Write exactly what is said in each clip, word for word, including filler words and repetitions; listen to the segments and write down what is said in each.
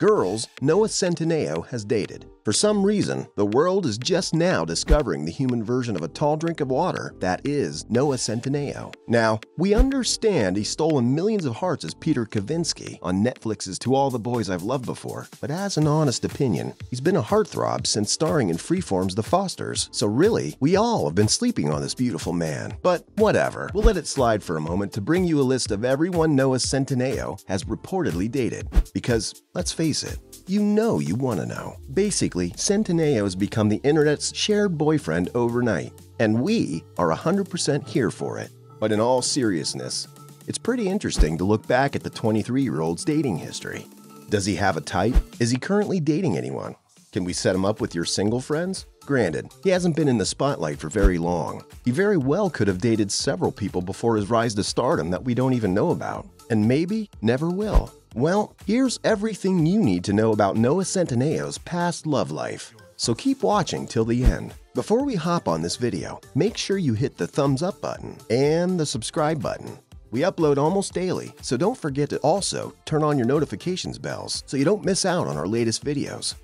girls Noah Centineo has dated. For some reason, the world is just now discovering the human version of a tall drink of water that is Noah Centineo. Now, we understand he's stolen millions of hearts as Peter Kavinsky on Netflix's To All the Boys I've Loved Before, but as an honest opinion, he's been a heartthrob since starring in Freeform's The Fosters, so really, we all have been sleeping on this beautiful man. But whatever, we'll let it slide for a moment to bring you a list of everyone Noah Centineo has reportedly dated. Because, let's face it, you know you want to know. Basically, Centineo has become the internet's shared boyfriend overnight, and we are one hundred percent here for it. But in all seriousness, it's pretty interesting to look back at the twenty-three-year-old's dating history. Does he have a type? Is he currently dating anyone? Can we set him up with your single friends? Granted, he hasn't been in the spotlight for very long. He very well could have dated several people before his rise to stardom that we don't even know about, and maybe never will. Well, here's everything you need to know about Noah Centineo's past love life, so keep watching till the end. Before we hop on this video, make sure you hit the thumbs up button and the subscribe button. We upload almost daily, so don't forget to also turn on your notifications bells so you don't miss out on our latest videos.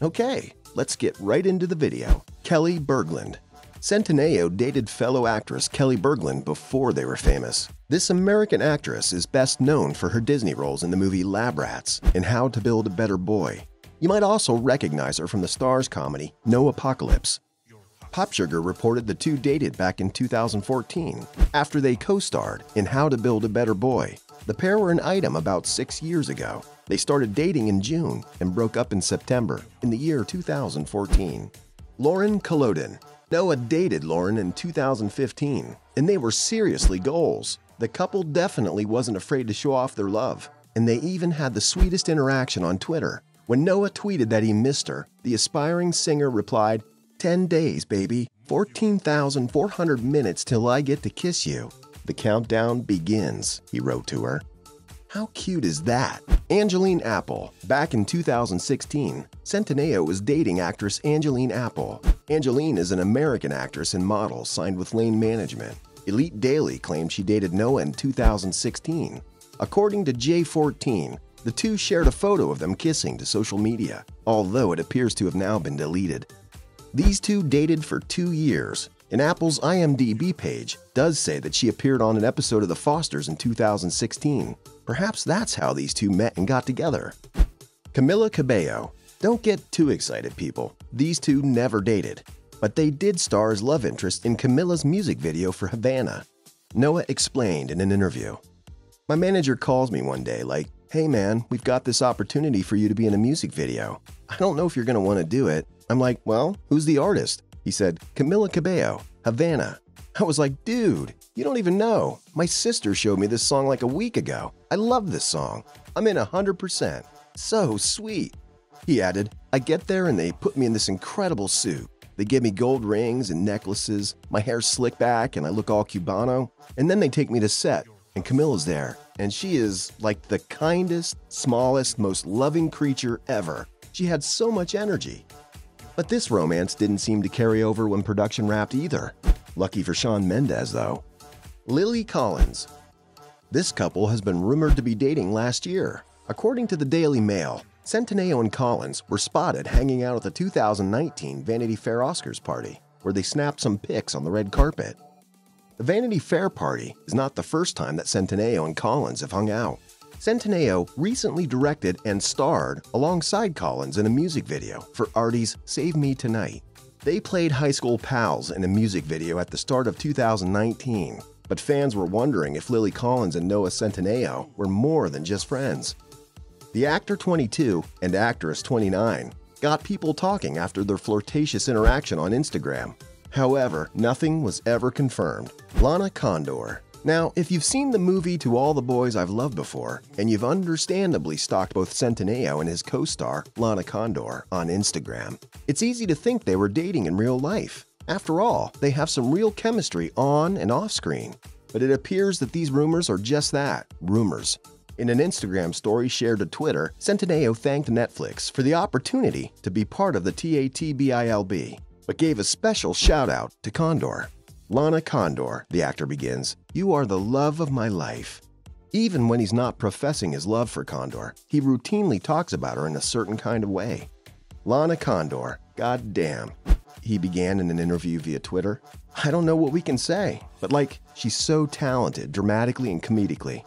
Okay, let's get right into the video. Kelly Berglund. Centineo dated fellow actress Kelly Berglund before they were famous. This American actress is best known for her Disney roles in the movie Lab Rats and How to Build a Better Boy. You might also recognize her from the Starz comedy No Apocalypse. PopSugar reported the two dated back in two thousand fourteen after they co-starred in How to Build a Better Boy. The pair were an item about six years ago. They started dating in June and broke up in September in the year two thousand fourteen. Lauren Culloden. Noah dated Lauren in two thousand fifteen, and they were seriously goals. The couple definitely wasn't afraid to show off their love, and they even had the sweetest interaction on Twitter. When Noah tweeted that he missed her, the aspiring singer replied, ten days, baby, fourteen thousand four hundred minutes till I get to kiss you. The countdown begins, he wrote to her. How cute is that? Angeline Appel. Back in two thousand sixteen, Centineo was dating actress Angeline Appel. Angeline is an American actress and model signed with Lane Management. Elite Daily claimed she dated Noah in two thousand sixteen. According to J fourteen, the two shared a photo of them kissing to social media, although it appears to have now been deleted. These two dated for two years, and Apple's I M D B page does say that she appeared on an episode of The Fosters in two thousand sixteen. Perhaps that's how these two met and got together. Camila Cabello. Don't get too excited, people. These two never dated, but they did star as love interest in Camila's music video for Havana. Noah explained in an interview. My manager calls me one day like, hey man, we've got this opportunity for you to be in a music video. I don't know if you're gonna wanna do it. I'm like, well, who's the artist? He said, Camila Cabello, Havana. I was like, dude, you don't even know. My sister showed me this song like a week ago. I love this song. I'm in one hundred percent. So sweet. He added, I get there and they put me in this incredible suit. They give me gold rings and necklaces, my hair's slicked back and I look all Cubano. And then they take me to set and Camila's there. And she is like the kindest, smallest, most loving creature ever. She had so much energy. But this romance didn't seem to carry over when production wrapped either. Lucky for Shawn Mendes, though. Lily Collins. This couple has been rumored to be dating last year. According to the Daily Mail, Centineo and Collins were spotted hanging out at the two thousand nineteen Vanity Fair Oscars party, where they snapped some pics on the red carpet. The Vanity Fair party is not the first time that Centineo and Collins have hung out. Centineo recently directed and starred alongside Collins in a music video for Artie's Save Me Tonight. They played high school pals in a music video at the start of two thousand nineteen, but fans were wondering if Lily Collins and Noah Centineo were more than just friends. The actor twenty-two and actress twenty-nine got people talking after their flirtatious interaction on Instagram. However, nothing was ever confirmed. Lana Condor. Now, if you've seen the movie To All the Boys I've Loved Before, and you've understandably stalked both Centineo and his co-star, Lana Condor, on Instagram, it's easy to think they were dating in real life. After all, they have some real chemistry on and off screen. But it appears that these rumors are just that, rumors. In an Instagram story shared to Twitter, Centineo thanked Netflix for the opportunity to be part of the TATBILB, but gave a special shout-out to Condor. Lana Condor, the actor begins, you are the love of my life. Even when he's not professing his love for Condor, he routinely talks about her in a certain kind of way. Lana Condor, goddamn, he began in an interview via Twitter. I don't know what we can say, but like, she's so talented, dramatically and comedically.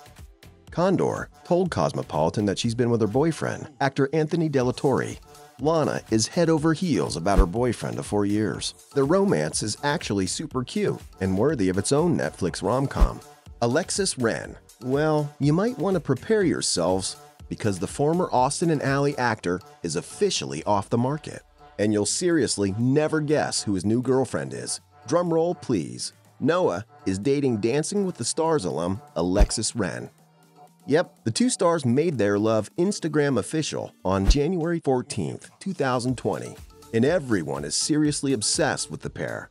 Condor told Cosmopolitan that she's been with her boyfriend, actor Anthony Della Torre. Lana is head over heels about her boyfriend of four years. Their romance is actually super cute and worthy of its own Netflix rom-com. Alexis Ren, well, you might want to prepare yourselves because the former Austin and Ally actor is officially off the market. And you'll seriously never guess who his new girlfriend is. Drumroll, please. Noah is dating Dancing with the Stars alum Alexis Ren. Yep, the two stars made their love Instagram official on January fourteenth two thousand twenty, and everyone is seriously obsessed with the pair.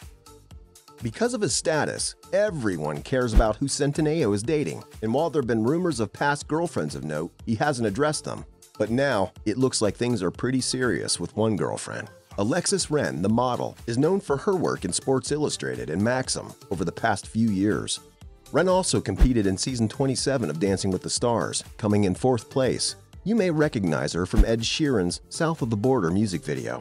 Because of his status, everyone cares about who Centineo is dating, and while there have been rumors of past girlfriends of note, he hasn't addressed them. But now, it looks like things are pretty serious with one girlfriend. Alexis Ren, the model, is known for her work in Sports Illustrated and Maxim over the past few years. Ren also competed in season twenty-seven of Dancing with the Stars, coming in fourth place. You may recognize her from Ed Sheeran's South of the Border music video.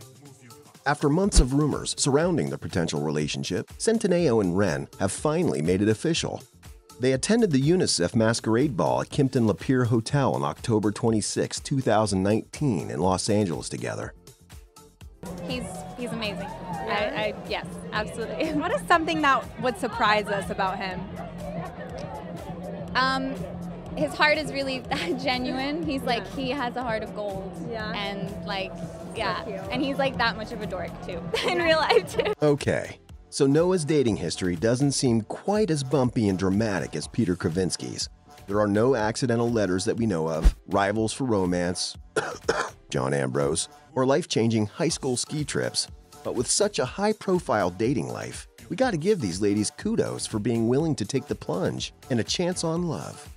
After months of rumors surrounding the potential relationship, Centineo and Ren have finally made it official. They attended the UNICEF Masquerade Ball at Kimpton Lapeer Hotel on October twenty-sixth two thousand nineteen in Los Angeles together. He's, he's amazing. I, I, yes, absolutely. What is something that would surprise us about him? Um, his heart is really genuine. He's like, he has a heart of gold. Yeah. And like, yeah. So and he's like that much of a dork too, in real life too. Okay. So Noah's dating history doesn't seem quite as bumpy and dramatic as Peter Kavinsky's. There are no accidental letters that we know of, rivals for romance, John Ambrose, or life-changing high school ski trips. But with such a high-profile dating life, we gotta give these ladies kudos for being willing to take the plunge and a chance on love.